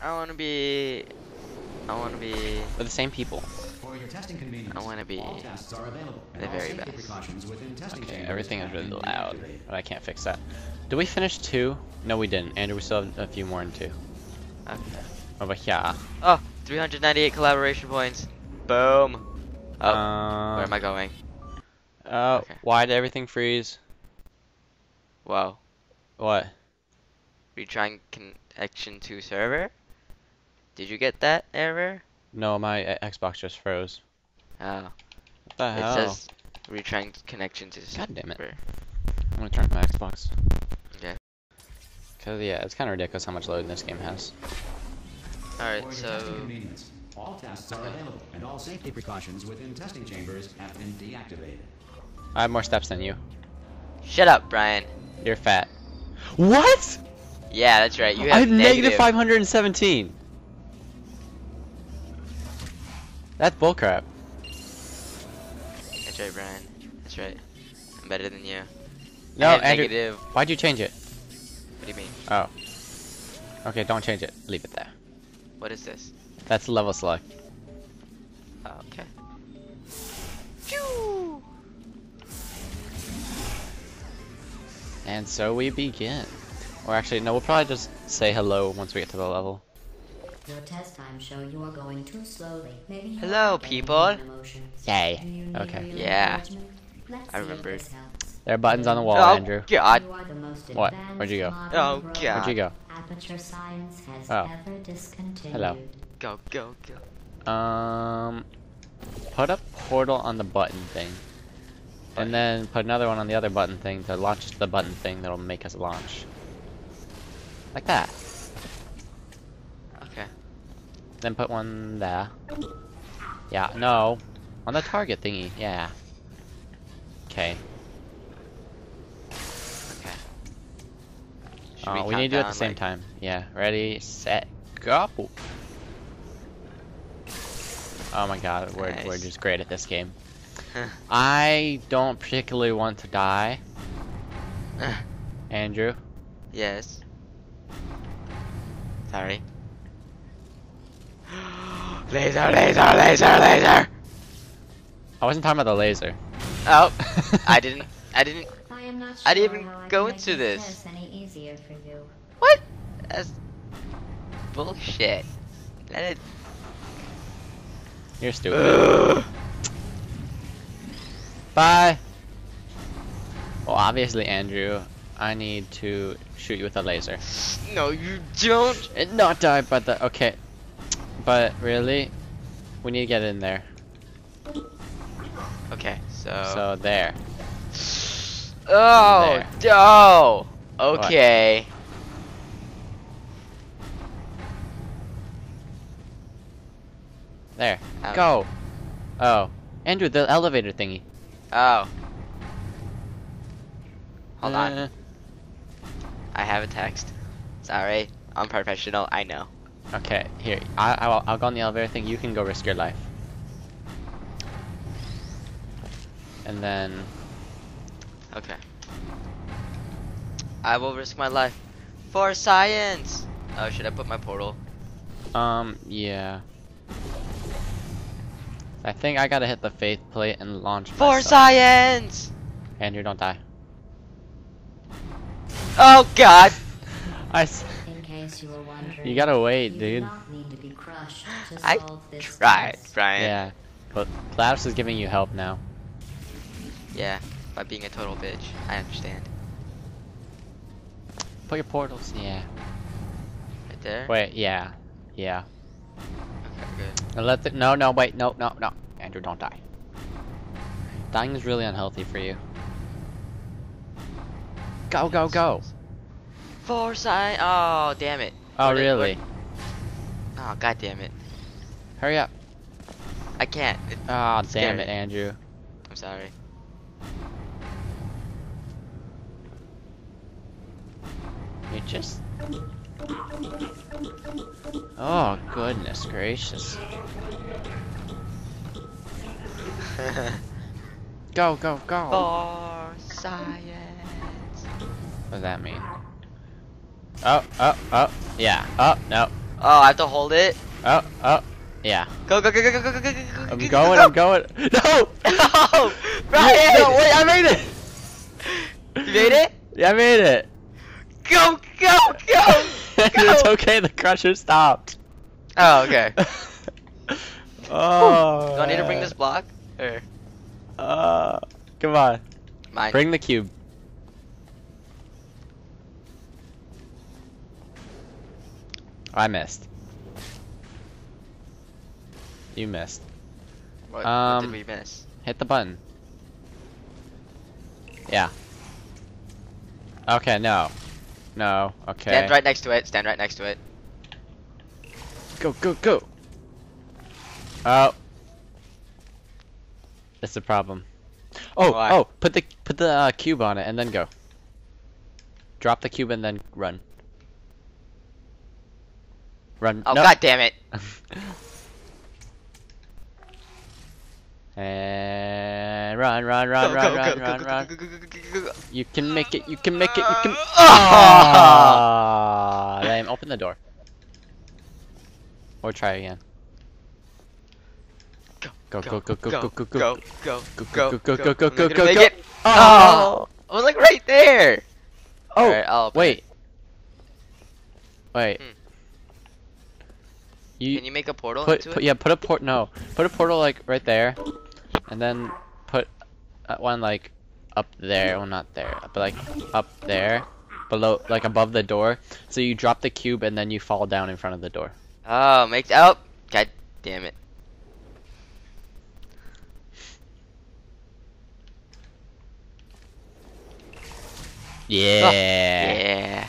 I wanna be with the same people. For your testing convenience, I wanna be the very best. Okay, everything is really loud, but I can't fix that. Did we finish 2? No, we didn't. Andrew, we still have a few more in 2. Okay. Over here. Oh, 398 collaboration points. Boom. Oh, where am I going? Oh, okay. Why did everything freeze? Whoa. What? Are you trying connection to server? Did you get that error? No, my Xbox just froze. Oh. What the hell? It says retrying connection to server. God damn it. I'm gonna turn my Xbox. Okay. Cause yeah, it's kinda ridiculous how much load this game has. Alright, so... All tests are available and all safety precautions within testing chambers have been deactivated. I have more steps than you. Shut up, Brian. You're fat. What? Yeah, that's right. You have I have negative 517. That's bullcrap. That's right, Brian. That's right. I'm better than you. No, Andrew, negative. Why'd you change it? What do you mean? Oh. Okay, don't change it. Leave it there. What is this? That's level select. Oh, okay. Phew! And so we begin. Or actually, no, we'll probably just say hello once we get to the level. Your test time show you are going too slowly. Maybe hello, people. Yay. Okay. Yeah. I remembered. There are buttons on the wall, oh, Andrew. God. What? Where'd you go? Oh, God. Where'd you go? Aperture Science has ever discontinued. Hello. Go, go, go. Put a portal on the button thing. And then put another one on the other button thing to launch the button thing that'll make us launch. Like that. Okay. Then put one there. Yeah, no. On the target thingy, yeah. Okay. Okay. We need to do it at the same time. Yeah. Ready, set, go. Oh my god, we're just great at this game. I don't particularly want to die. Andrew? Yes. Sorry. Laser, laser, laser, laser! I wasn't talking about the laser. Oh, I didn't even go into this. What? That's bullshit. That is... You're stupid. Bye. Well, obviously, Andrew, I need to shoot you with a laser. No, you don't. And not die by the. Okay. But really, we need to get in there. Okay, so there. Oh, there. Oh. Okay. What? There. Out. Go. Oh, Andrew, the elevator thingy. Oh. Hold on. I have a text. Sorry, I'm professional. I know. Okay, here. I'll go on the elevator thing. You can go risk your life. And then. Okay. I will risk my life for science. Oh, should I put my portal? Yeah. I think I gotta hit the faith plate and launch. For myself. Science. Andrew, don't die. Oh God. You gotta wait, dude. I tried, Brian. Yeah, but Gladys is giving you help now. Yeah, by being a total bitch. I understand. Put your portals. Yeah. Right there. Wait. Yeah. Yeah. Okay. Good. Let the, no. Wait. No. Andrew, don't die. Dying is really unhealthy for you. Go. Go. Go. For science. Oh, damn it. Oh, really? Oh, god damn it. Hurry up. I can't. Oh, damn it, Andrew. I'm sorry. You just... Oh, goodness gracious. Go, go, go. For science. What does that mean? Oh, yeah. Oh, no. Oh, I have to hold it. Oh, oh, yeah. Go, go, go, go, go, go, go, go, go. I'm going. I'm going. No. No, Ryan. No, wait, I made it. You made it? Yeah, I made it. Go, go, go, go. It's okay. The crusher stopped. Oh, okay. Oh. Do I need to bring this block? Or? Come on. Mine. Bring the cube. I missed. You missed. What did we miss? Hit the button. Yeah. Okay, no. No, okay. Stand right next to it. Stand right next to it. Go, go, go. Oh. That's a problem. Oh, why? Oh, put the cube on it and then go. Drop the cube and then run. Run. Oh, no. God damn it. And run, run, run, run, run, run, run. You can make it. You can make it. You can. Ah! Lame. Open the door. Or try again. Go, go, go, go, go, go, go, go, go, go, go, go, go, go, go, go. Oh! I was like right there. Oh, wait. Wait. Can you make a portal into it? Yeah, put a port. No, put a portal like right there, and then put one like up there. Well, not there, but like up there, below, like above the door. So you drop the cube and then you fall down in front of the door. Oh, make out! Oh, God damn it! Yeah. Oh, yeah.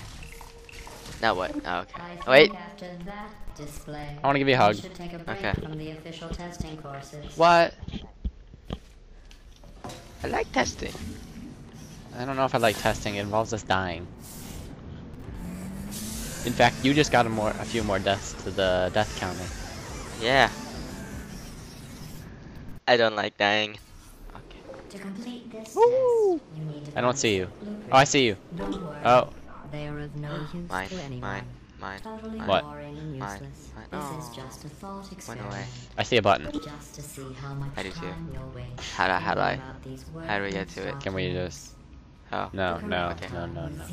Now what? Oh, okay. Oh, wait. Display. I want to give you a hug. Okay. From the official testing courses. What? I like testing. I don't know if I like testing. It involves us dying. In fact, you just got a few more deaths to the death counter. Yeah. I don't like dying. Okay. To complete this test, you need to I don't see you. Blueprint. Oh, I see you. Oh. They are of no use to anyone. Mine. Mine. Totally what? Mine. Mine. This is just a thought experiment. I see a button. Just to see how much I do too. How do we get to it? Can we just? Oh. No. No. Okay. No. No. No.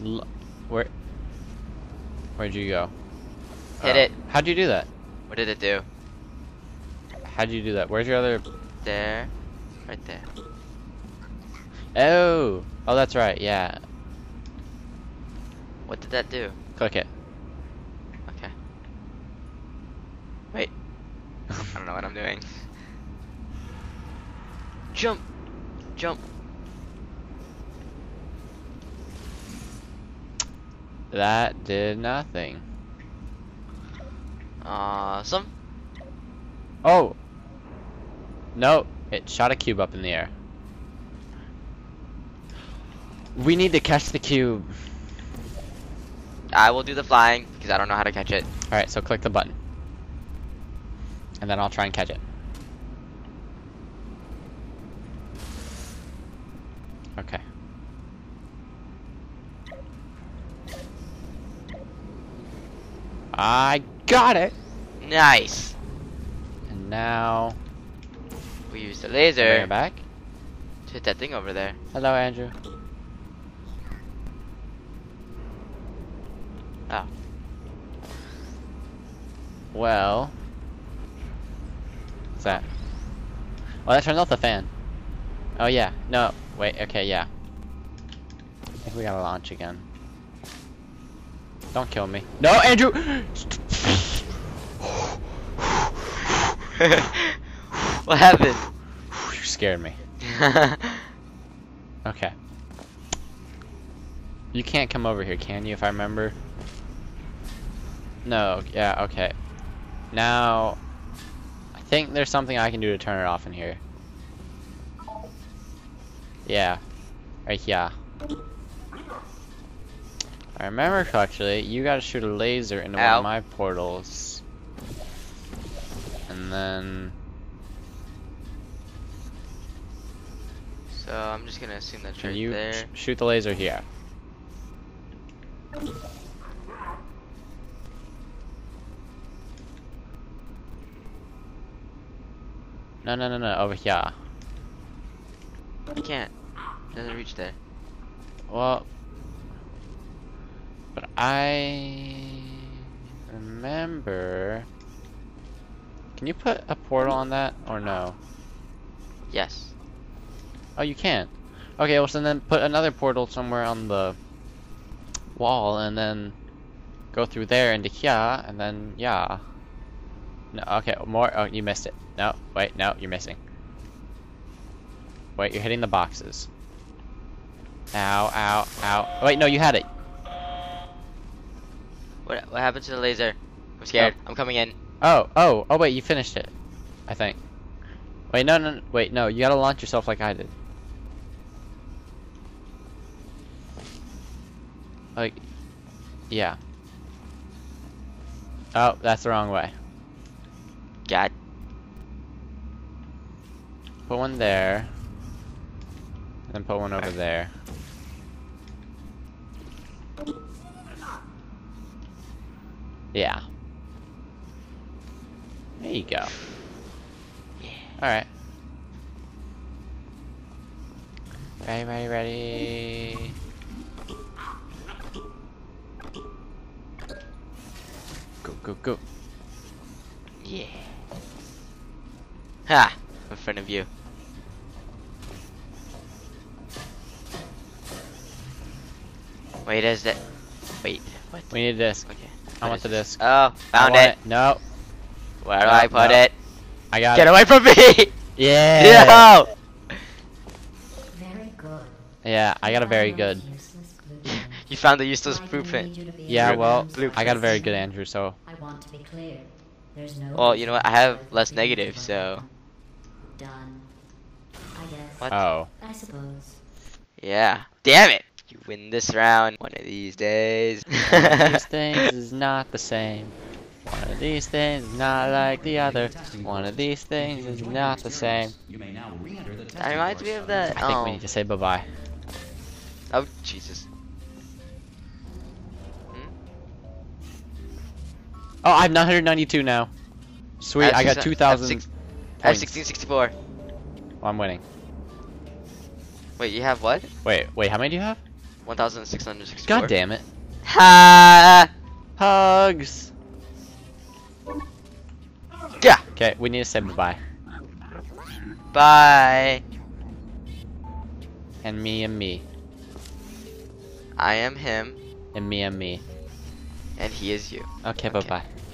Oh. Where'd you go? Hit it. How'd you do that? What did it do? How'd you do that? Where's your other? There. Right there. Oh. Oh, that's right. Yeah. What did that do? Click it. Okay. Wait. I don't know what I'm doing. Jump! Jump! That did nothing. Awesome. Oh! No! It shot a cube up in the air. We need to catch the cube. I will do the flying because I don't know how to catch it. Alright, so click the button. And then I'll try and catch it. Okay. I got it! Nice! And now we use the laser. Bring it back. To hit that thing over there. Hello, Andrew. Oh. Well. What's that? Oh, that turns off the fan. Oh, yeah. No. Wait. Okay, yeah. I think we gotta launch again. Don't kill me. No, Andrew! What happened? You scared me. Okay. You can't come over here, can you, if I remember? No, yeah, okay. Now, I think there's something I can do to turn it off in here. Yeah, right here. I remember correctly, you gotta shoot a laser into one of my portals. And then... So, I'm just gonna assume that's right there. Can you shoot the laser here? No, over here. You can't. It doesn't reach there. Well, but I remember. Can you put a portal on that or no? Yes. Oh, you can. Okay, well, so then put another portal somewhere on the wall and then go through there into here and then yeah. No, okay, more. Oh, you missed it. No, wait, no, you're missing. Wait, you're hitting the boxes. Ow, ow, ow. Wait, no, you had it. What happened to the laser? I'm scared. Oh. I'm coming in. Oh, wait, you finished it. I think. Wait, no, wait, no, you gotta launch yourself like I did. Like, yeah. Oh, that's the wrong way. God. Put one there. And then put one over there. Yeah. There you go. Yeah. Alright. Ready. Go. Yeah. Ha! I'm in front of you. Wait, is that? Wait, what? We need a disc. Okay. I want the disc. Oh, found it. No. Where do I put it? I got it. Get away from me! Yeah. No. Very good. Yeah, I got a very good. You found the useless blueprint. Yeah, well, I got a very good Andrew, so. I want to be clear. There's no. Well, you know what? I have less negative, so. Done. I guess. What? Oh. I suppose. Yeah. Damn it. You win this round. One of these days. One of these things is not the same. One of these things is not like the other. One of these things is not the same. That reminds me of that. I think we need to say bye-bye. Oh, Jesus. Hmm? Oh, I'm 992 now. Sweet, I got 2,000. I have 1664. Oh, I'm winning. Wait, you have what? Wait, how many do you have? 1,664. God damn it. Ha! Hugs! Yeah! Okay, we need to say bye-bye. Bye! And me and me. I am him. And me and me. And he is you. Okay, bye-bye.